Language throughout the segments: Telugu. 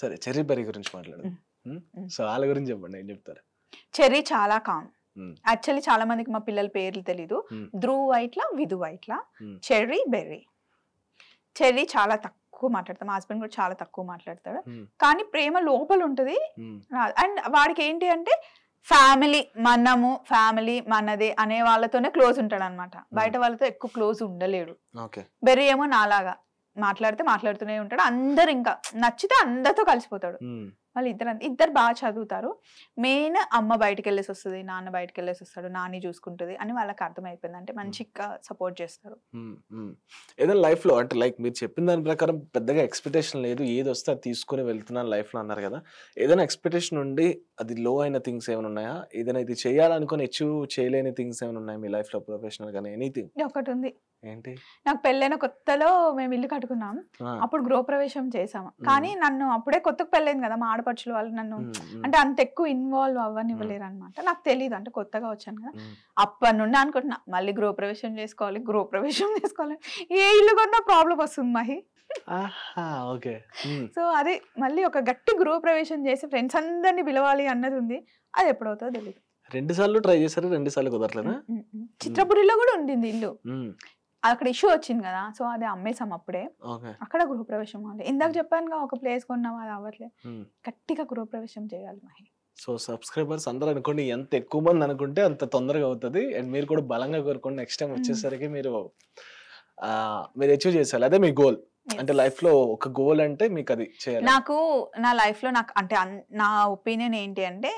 సరే చెర్రీ బెర్రీ గురించి మాట్లాడదాం. సో వాళ్ళ గురించి చెప్పండి, ఏం చెప్తారు? చెర్రీ చాలా కామ్. యాక్చువల్లీ చాలా మందికి మా పిల్లల పేర్లు తెలీదు. Dhruv Vaitla, Vidhu Vaitla, Cherry Berry. Cherry చాలా తక్కువ మాట్లాడతాం, మా హస్బెండ్ కూడా చాలా తక్కువ మాట్లాడతాడు, కానీ ప్రేమ లోపల ఉంటుంది. అండ్ వాడికి ఏంటి అంటే ఫ్యామిలీ, మనము ఫ్యామిలీ మనదే అనే వాళ్ళతోనే క్లోజ్ ఉంటాడు అనమాట, బయట వాళ్ళతో ఎక్కువ క్లోజ్ ఉండలేడు. బెర్రీ ఏమో నాలాగా మాట్లాడితే మాట్లాడుతూనే ఉంటాడు, అందరు ఇంకా నచ్చితే అందరితో కలిసిపోతాడు. వాళ్ళు ఇద్దరు బాగా చదువుతారు. మెయిన్ అమ్మ బయటకు వెళ్ళేసి వస్తుంది, నాన్న బయటకు వెళ్ళేసి వస్తాడు, నాని చూసుకుంటుంది అని వాళ్ళకి అర్థమైపోయింది. అంటే మంచిగా సపోర్ట్ చేస్తారు. ఏదైనా లైఫ్లో అంటే లైక్ మీరు చెప్పిన దాని ప్రకారం పెద్దగా ఎక్స్పెక్టేషన్ లేదు, ఏది వస్తే అది తీసుకుని వెళ్తున్నాను లైఫ్లో అన్నారు కదా. ఏదైనా ఎక్స్పెక్టేషన్ ఉండి అది లో అయిన థింగ్స్ ఏమైనా ఉన్నాయా? ఏదైనా ఇది చేయాలనుకుని అచీవ్ చేయలేని థింగ్స్ ఏమైనా ఉన్నాయా మీ లైఫ్లో ప్రొఫెషనల్ గానీ ఎనీథింగ్? ఒకటి ఉంది. ఏంటి? నాకు పెళ్ళైన కొత్తలో మేము ఇల్లు కట్టుకున్నాం, అప్పుడు గృహప్రవేశం చేసాము. కానీ నన్ను అప్పుడే కొత్తకు పెళ్ళైంది కదా, మా ఆడపడుచుల వాళ్ళు నన్ను అంటే అంత ఎక్కువ ఇన్వాల్వ్ అవ్వనివ్వలేరు అనమాట. నాకు తెలియదు, అంటే కొత్తగా వచ్చాను కదా. అప్పటి నుండి అనుకుంటున్నా మళ్ళీ గృహప్రవేశం చేసుకోవాలి, గృహప్రవేశం చేసుకోవాలి, ఏ ఇల్లు కొన్నా ప్రాబ్లం వస్తుంది మహి. సో అదే మళ్ళీ ఒక గట్టి గృహప్రవేశం చేసి ఫ్రెండ్స్ అందరినీ పిలవాలి అన్నది ఉంది, అది ఎప్పుడవుతుందో తెలియదు. 2 సార్లు ట్రై చేశారు, 2 సార్లు కుదరలేదా? చిత్రపురిలో కూడా ఉండింది ఇల్లు, అక్కడ ఇష్యూ వచ్చింది కదా, సో అది అమ్మేసాం అప్పుడే. అక్కడ గృహప్రవేశం అవ్వాలి. ఇందాక చెప్పాను ఒక ప్లేస్ కొన్నాం, అది అవ్వట్లేదు. గట్టిగా గృహప్రవేశం చేయాలి మహి. సో సబ్స్క్రైబర్స్ అందరూ అనుకోండి, ఎంత ఎక్కువ మంది అనుకుంటే అంత తొందరగా అవుతుంది. అండ్ మీరు కూడా బలంగా కోరుకోండి, నెక్స్ట్ టైం వచ్చేసరికి మీరు అచీవ్ చేసాలి, అదే మీ గోల్. అంటే లైఫ్ లో ఒక గోల్ అంటే మీకు అది చేయాలి. నాకు నా లైఫ్ లో నాకు అంటే నా ఒపీనియన్ ఏంటి అంటే,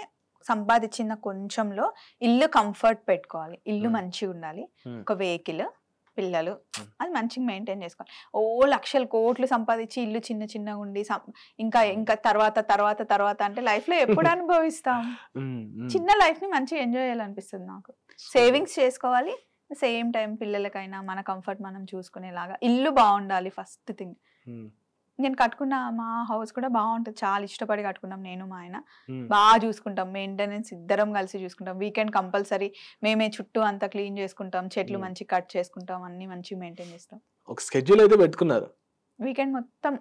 సంపాదించిన కొంచెంలో ఇల్లు కంఫర్ట్ పెట్టుకోవాలి, ఇల్లు మంచిగా ఉండాలి, ఒక వెహికల్, పిల్లలు, అది మంచిగా మెయింటైన్ చేసుకోవాలి. ఓ లక్షల కోట్లు సంపాదించి ఇల్లు చిన్న చిన్నగా ఉండి ఇంకా ఇంకా తర్వాత తర్వాత తర్వాత అంటే లైఫ్లో ఎప్పుడు అనుభవిస్తాం? చిన్న లైఫ్ని మంచిగా ఎంజాయ్ చేయాలనిపిస్తుంది నాకు. సేవింగ్స్ చేసుకోవాలి, సేమ్ టైం పిల్లలకైనా మన కంఫర్ట్ మనం చూసుకునేలాగా. ఇల్లు బాగుండాలి ఫస్ట్ థింగ్. నేను కట్టుకున్న మా హౌస్ కూడా బాగుంటుంది, చాలా ఇష్టపడి కట్టుకున్నాం. నేను మా ఆయన బాగా చూసుకుంటాం, మెయింటెనెన్స్ ఇద్దరం కలిసి చూసుకుంటాం. వీకెండ్ కంపల్సరీ మేమే చుట్టూ అంతా క్లీన్ చేసుకుంటాం, చెట్లు మంచి కట్ చేసుకుంటాం, అన్ని మంచి మెయింటైన్ చేస్తాం. ఒక షెడ్యూల్ అయితే పెట్టుకున్నారు, వీకెండ్ మొత్తం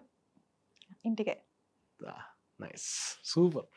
ఇంటికే. Nice, super.